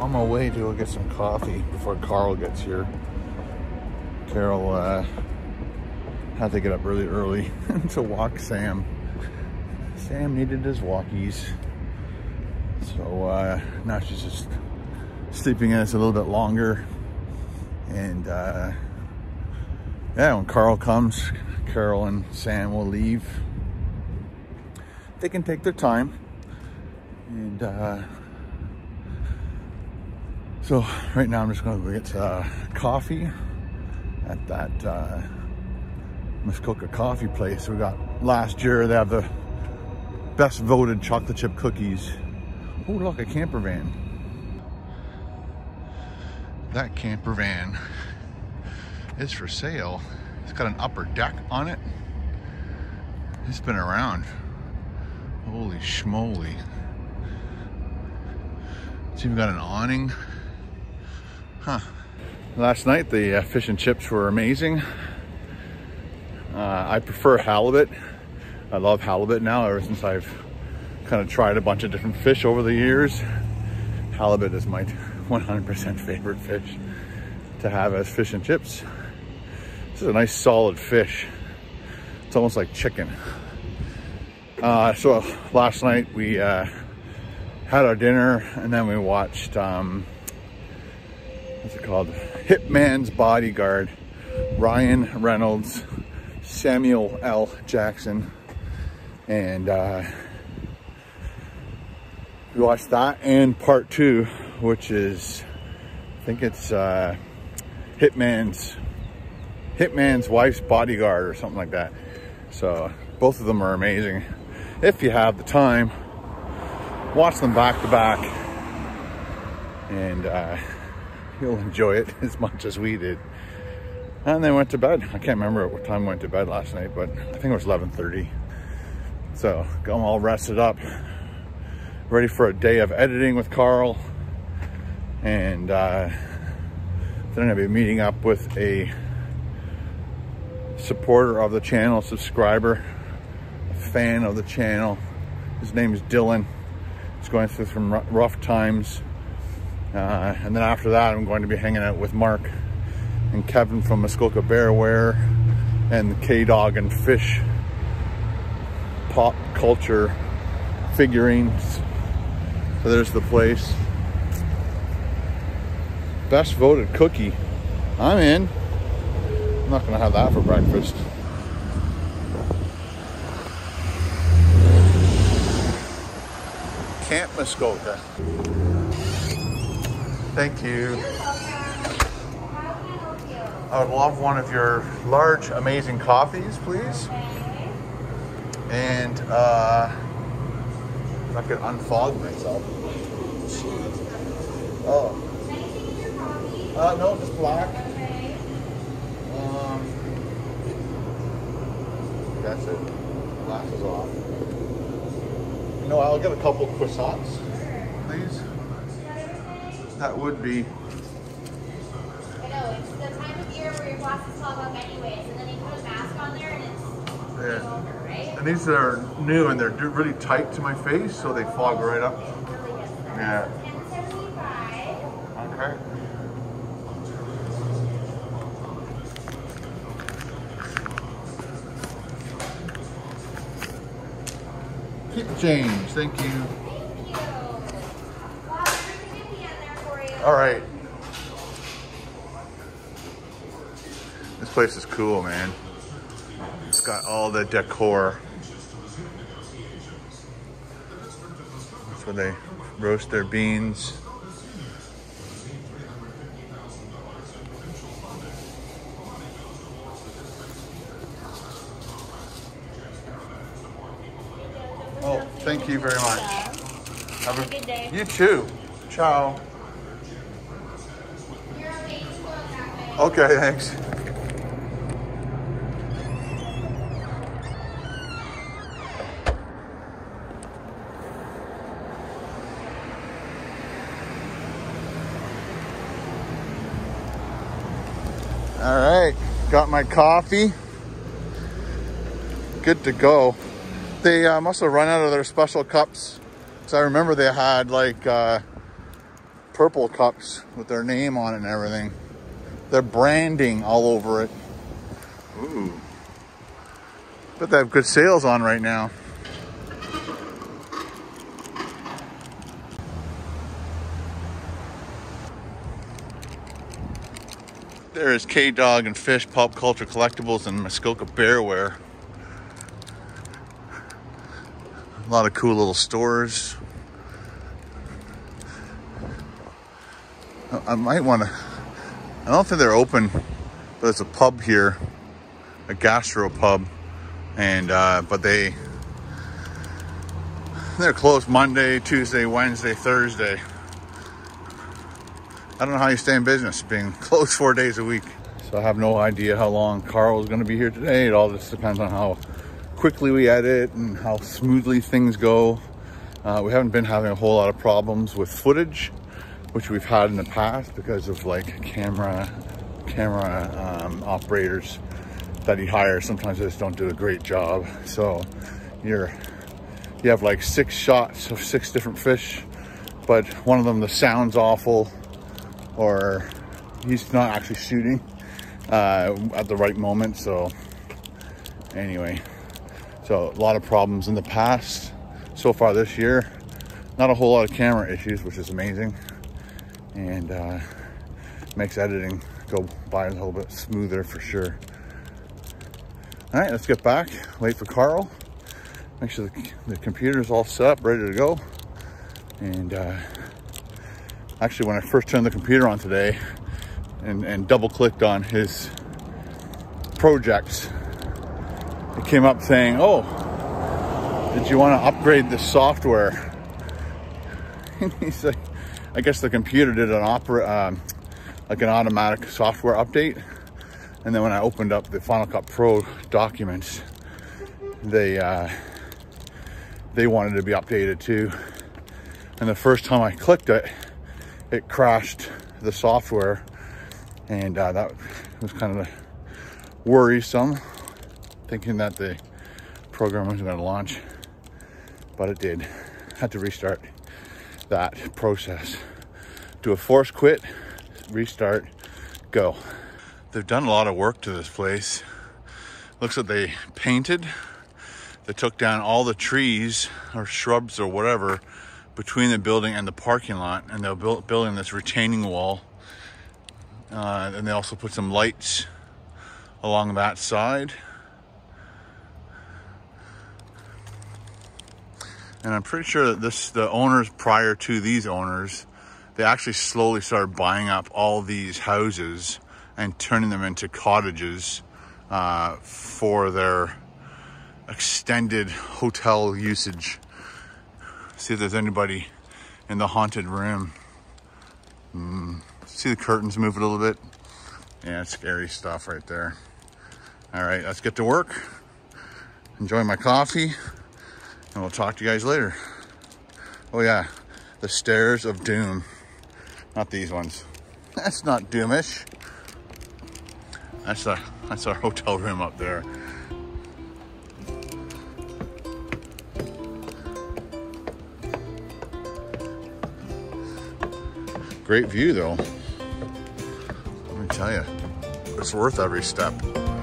on my way to go get some coffee before Carl gets here. Carol had to get up really early to walk Sam. Sam needed his walkies. So now she's just sleeping in us a little bit longer. And yeah, when Carl comes, Carol and Sam will leave. They can take their time. And so right now I'm just gonna go get coffee at that Muskoka coffee place we got last year. They have the best voted chocolate chip cookies. Oh look, a camper van. That camper van is for sale. It's got an upper deck on it. It's been around. Holy schmoly. It's even got an awning. Huh. Last night the fish and chips were amazing. I prefer halibut. I love halibut now, ever since I've kind of tried a bunch of different fish over the years. Halibut is my 100% favorite fish to have as fish and chips. This is a nice solid fish. It's almost like chicken. So last night we had our dinner and then we watched, what's it called? Hitman's Bodyguard, Ryan Reynolds, Samuel L. Jackson. And we watched that and part two, which is, I think it's Hitman's Wife's Bodyguard or something like that. So both of them are amazing. If you have the time, watch them back to back and you'll enjoy it as much as we did. And they went to bed. I can't remember at what time we went to bed last night, but I think it was 11:30. So got them all rested up, ready for a day of editing with Carl. And then I'm gonna be meeting up with a supporter of the channel, subscriber, a fan of the channel. His name is Dylan. He's going through some rough times. And then after that, I'm going to be hanging out with Mark and Kevin from Muskoka Bearware and the K-Dog and Fish Pop Culture Figurines. So there's the place. Best voted cookie. I'm in. I'm not gonna have that for breakfast. Camp Muskoka. Thank you. I would love one of your large, amazing coffees, please. And if I could unfog myself. Oh. No, just black. That's it. Glasses off. You know, I'll get a couple croissants, please. That would be. I know, it's the time of year where your glasses fog up anyways, and then you put a mask on there and it's over, right? And these are new and they're really tight to my face, so they fog right up. Yeah. Okay. Keep the change, thank you. Thank you. Wow, there's a good hand there for you. All right. This place is cool, man. It's got all the decor. That's where they roast their beans. Thank you very much. Have a good day. You too. Ciao. You're okay. You go that way. Okay, thanks. All right, got my coffee. Good to go. They must have run out of their special cups, because I remember they had like purple cups with their name on it and everything. They're branding all over it. Ooh. But they have good sales on right now. There is K-Dog and Fish Pop Culture Collectibles and Muskoka Bearware. A lot of cool little stores. I might want to, I don't think they're open, but there's a pub here, a gastro pub, and but they're closed Monday, Tuesday, Wednesday, Thursday. I don't know how you stay in business being closed 4 days a week. So I have no idea how long Carl is going to be here today. It all just depends on how quickly we edit and how smoothly things go. We haven't been having a whole lot of problems with footage, which we've had in the past because of like camera operators that he hires. Sometimes they just don't do a great job. So you have like 6 shots of 6 different fish, but one of them, the sound's awful, or he's not actually shooting at the right moment. So anyway, so a lot of problems in the past. So far this year, not a whole lot of camera issues, which is amazing. And makes editing go by a little bit smoother for sure. All right, let's get back, wait for Carl. Make sure the computer's all set up, ready to go. And actually, when I first turned the computer on today and double clicked on his projects, it came up saying, oh, did you want to upgrade the software? And he's like, I guess the computer did an like an automatic software update. And then when I opened up the Final Cut Pro documents, they wanted to be updated too. And the first time I clicked it, it crashed the software, and that was kind of worrisome, thinking that the program wasn't going to launch, but it did. Had to restart that process, do a force quit, restart, go. They've done a lot of work to this place. Looks like they painted, they took down all the trees or shrubs or whatever between the building and the parking lot, and they're building this retaining wall. And they also put some lights along that side. And I'm pretty sure that the owners prior to these owners, they actually slowly started buying up all these houses and turning them into cottages for their extended hotel usage. See if there's anybody in the haunted room. See the curtains move a little bit? Yeah, it's scary stuff right there. All right, let's get to work. Enjoy my coffee, and we'll talk to you guys later. Oh yeah, the Stairs of Doom. Not these ones. That's not doomish. That's our hotel room up there. Great view though, let me tell you, it's worth every step.